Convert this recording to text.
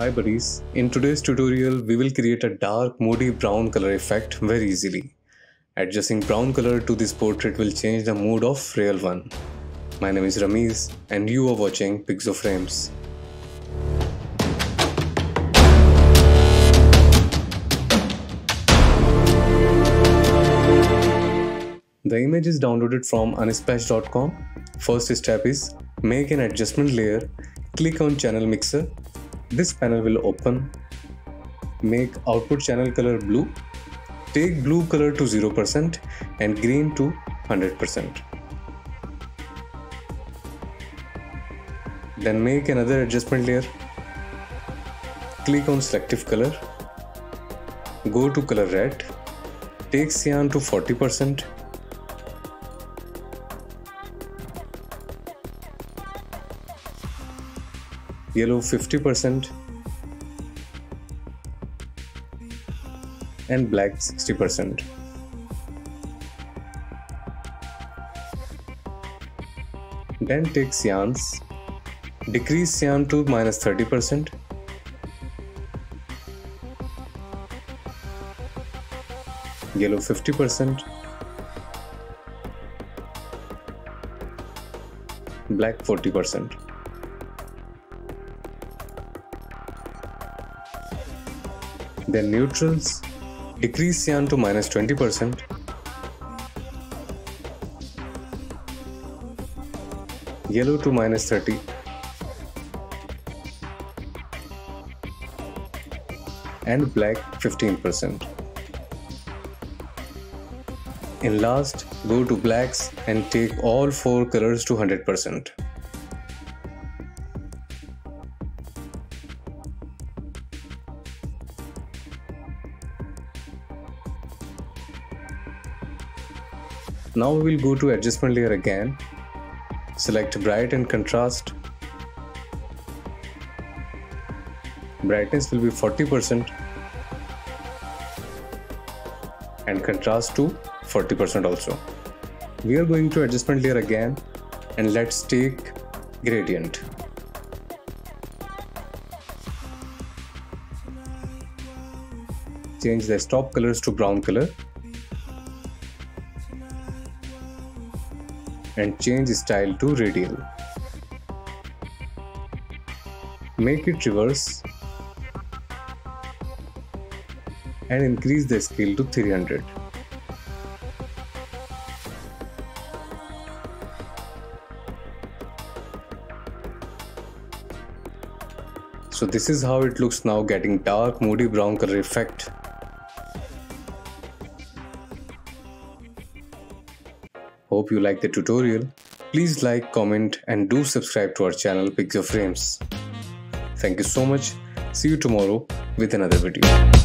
Hi buddies, in today's tutorial we will create a dark moody brown color effect very easily. Adjusting brown color to this portrait will change the mood of real one. My name is Ramiz and you are watching Pixoframes. The image is downloaded from Unsplash.com. First step is make an adjustment layer, click on Channel Mixer. This panel will open. Make output channel color blue. Take blue color to 0% and green to 100%. Then make another adjustment layer. Click on selective color. Go to color red. Take cyan to 40%. Yellow 50% and black 60%. Then take cyans, decrease cyan to -30%, yellow 50%, black 40%. Then neutrals, decrease cyan to -20%, yellow to -30, and black 15%. And last, go to blacks and take all four colors to 100%. Now we will go to adjustment layer again, select bright and contrast, brightness will be 40% and contrast to 40% also. We are going to adjustment layer again and let's take gradient. Change the stop colors to brown color. And change style to radial. Make it reverse and increase the scale to 300. So this is how it looks now, getting dark moody brown color effect. Hope you like the tutorial. Please like, comment and do subscribe to our channel Pixoframes. Thank you so much. See you tomorrow with another video.